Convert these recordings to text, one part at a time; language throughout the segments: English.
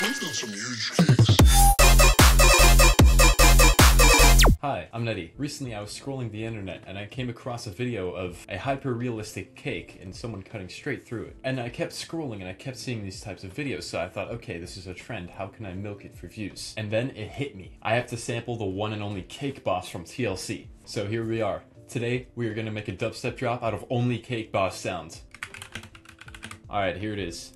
We've done some huge gigs. Hi, I'm Neddie. Recently I was scrolling the internet and I came across a video of a hyper-realistic cake and someone cutting straight through it. And I kept scrolling and I kept seeing these types of videos, so I thought, okay, this is a trend, how can I milk it for views? And then it hit me. I have to sample the one and only Cake Boss from TLC. So here we are. Today, we are gonna make a dubstep drop out of only Cake Boss sounds. Alright, here it is.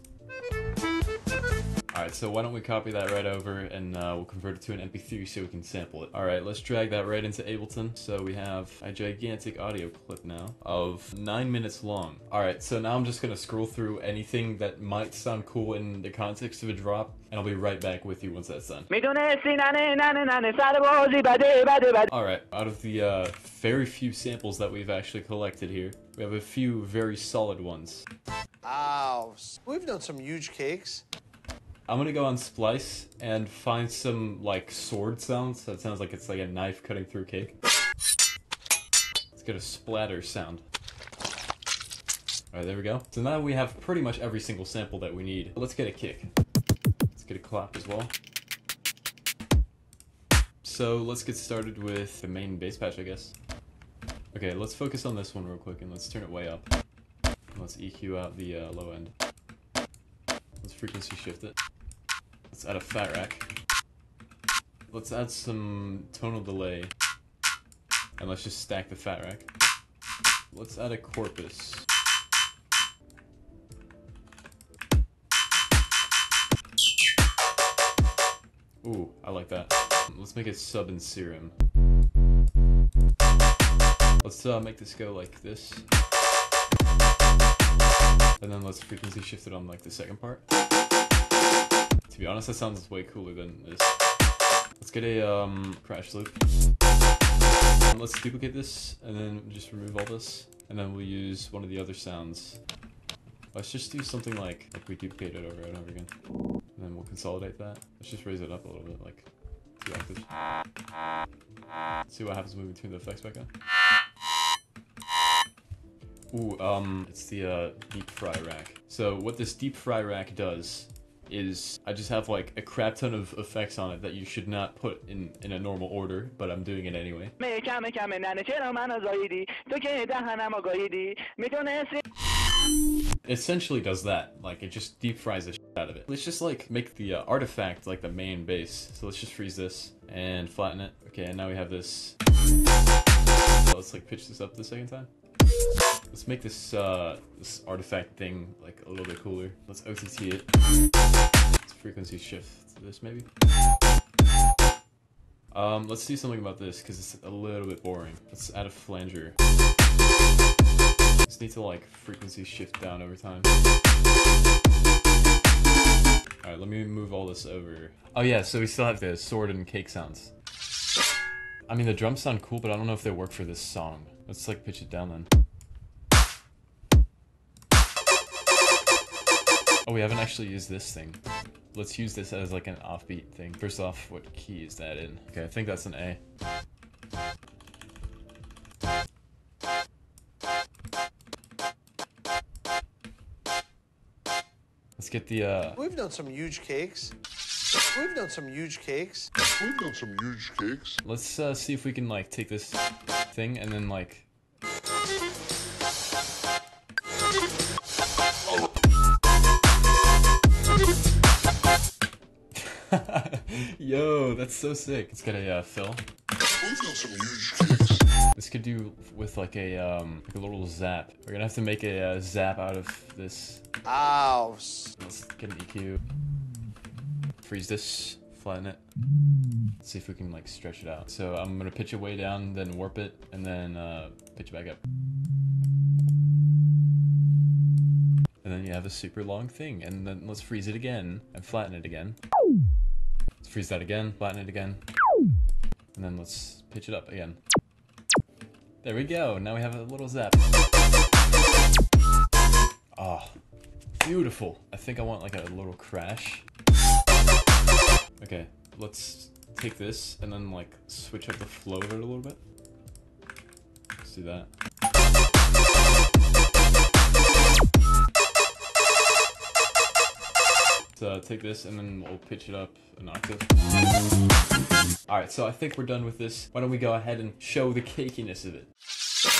Alright, so why don't we copy that right over and we'll convert it to an MP3 so we can sample it. Alright, let's drag that right into Ableton. So we have a gigantic audio clip now of 9 minutes long. Alright, so now I'm just gonna scroll through anything that might sound cool in the context of a drop, and I'll be right back with you once that's done. Alright, out of the very few samples that we've actually collected here, we have a few very solid ones. Ow, we've done some huge cakes. I'm gonna go on Splice and find some like sword sounds. That sounds like it's like a knife cutting through cake. Let's get a splatter sound. Alright, there we go. So now we have pretty much every single sample that we need. Let's get a kick. Let's get a clap as well. So let's get started with the main bass patch, I guess. Okay, let's focus on this one real quick and let's turn it way up. Let's EQ out the low end. Let's frequency shift it. Let's add a fat rack. Let's add some tonal delay. And let's just stack the fat rack. Let's add a corpus. Ooh, I like that. Let's make it sub and serum. Let's make this go like this. And then let's frequency shift it on like the second part. To be honest, that sounds way cooler than this. Let's get a crash loop. And let's duplicate this and then just remove all this. And then we'll use one of the other sounds. Let's just do something like we duplicate it over and over again. And then we'll consolidate that. Let's just raise it up a little bit, like 2 octaves. Let's see what happens when we turn the effects back on. Ooh, it's the deep fry rack. So what this deep fry rack does is I just have like a crap ton of effects on it that you should not put in a normal order, but I'm doing it anyway. It essentially does that, like it just deep fries the shit out of it. Let's just like make the artifact like the main bass. So let's just freeze this and flatten it. Okay, and now we have this. So let's like pitch this up the second time. Let's make this this artifact thing like a little bit cooler. Let's OTT it. Let's frequency shift to this maybe. Let's do something about this because it's a little bit boring. Let's add a flanger. Just need to like frequency shift down over time. Alright, let me move all this over. Oh yeah, so we still have the sword and cake sounds. I mean the drums sound cool, but I don't know if they work for this song. Let's like pitch it down then. Oh, we haven't actually used this thing. Let's use this as like an offbeat thing. First off, what key is that in? Okay, I think that's an A. Let's get the We've done some huge cakes. We've done some huge cakes. We've done some huge cakes. Let's see if we can like take this thing and then like yo, that's so sick. Let's get a fill. This could do with like a little zap. We're gonna have to make a zap out of this. Ow. Let's get an EQ. Freeze this, flatten it. Let's see if we can like stretch it out. So I'm gonna pitch it way down, then warp it, and then pitch it back up. And then you have a super long thing. And then let's freeze it again and flatten it again. Let's freeze that again, flatten it again. And then let's pitch it up again. There we go. Now we have a little zap. Oh, beautiful. I think I want like a little crash. Okay, let's take this and then like switch up the flow of it a little bit. Let's do that. just take this and then we'll pitch it up an octave. Alright, so I think we're done with this. Why don't we go ahead and show the cakiness of it.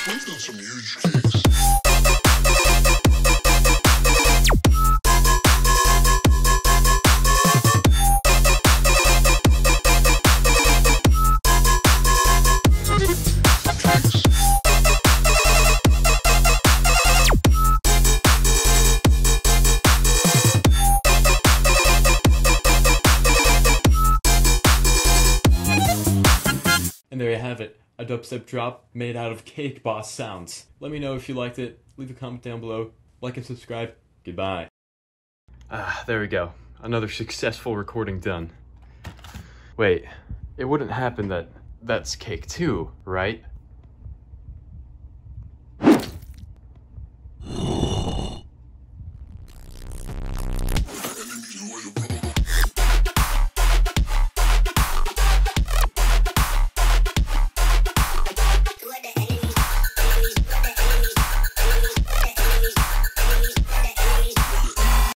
We've got some huge cakes. There you have it, a dubstep drop made out of Cake Boss sounds. Let me know if you liked it, leave a comment down below, like and subscribe, goodbye. Ah, there we go, another successful recording done. Wait, it wouldn't happen that that's Cake 2, right?